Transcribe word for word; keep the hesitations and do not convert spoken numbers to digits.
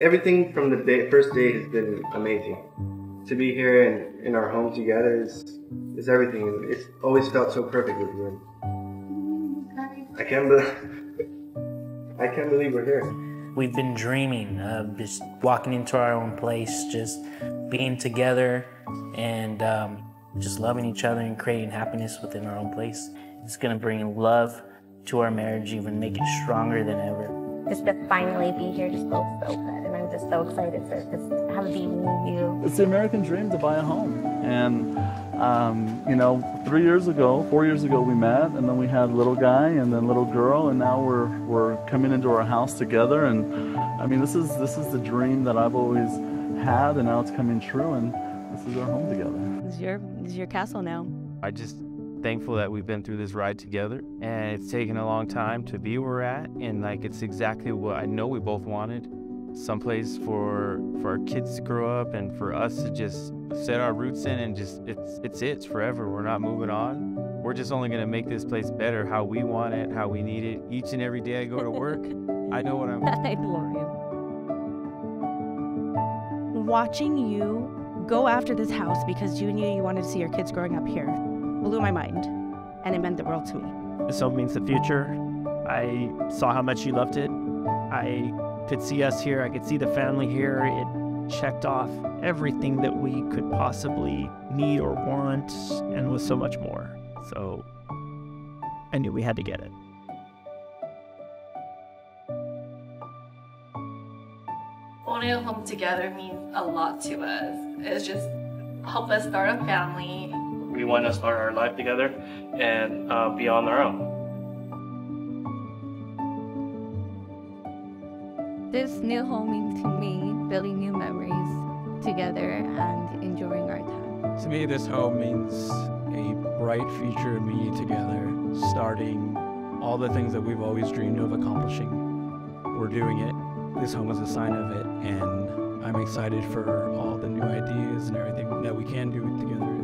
Everything from the day, first day has been amazing. To be here and in our home together is, is everything. It's always felt so perfect with you. I can't believe, I can't believe we're here. We've been dreaming of just walking into our own place, just being together and um, just loving each other and creating happiness within our own place. It's gonna bring love to our marriage, even make it stronger than ever. Just to finally be here just feels so good, and I'm just so excited to just have a being with you. It's the American dream to buy a home, and um, you know, three years ago, four years ago we met, and then we had little guy and then little girl, and now we're we're coming into our house together, and I mean, this is this is the dream that I've always had, and now it's coming true, and this is our home together. This is your this is your castle now. I just. Thankful that we've been through this ride together, and it's taken a long time to be where we're at, and like it's exactly what I know we both wanted. Someplace for for our kids to grow up and for us to just set our roots in, and just it's it's it's forever. We're not moving on. We're just only gonna make this place better how we want it, how we need it. Each and every day I go to work, I know what I'm I love you. Watching you go after this house because you knew you wanted to see your kids growing up here. Blew my mind, and it meant the world to me. So it means the future. I saw how much you loved it. I could see us here, I could see the family here. It checked off everything that we could possibly need or want, and was so much more. So I knew we had to get it. Owning a home together means a lot to us. It's just helped us start a family. We want to start our life together and uh, be on our own. This new home means to me building new memories together and enjoying our time. To me, this home means a bright future me together, starting all the things that we've always dreamed of accomplishing. We're doing it. This home is a sign of it, and I'm excited for all the new ideas and everything that we can do together.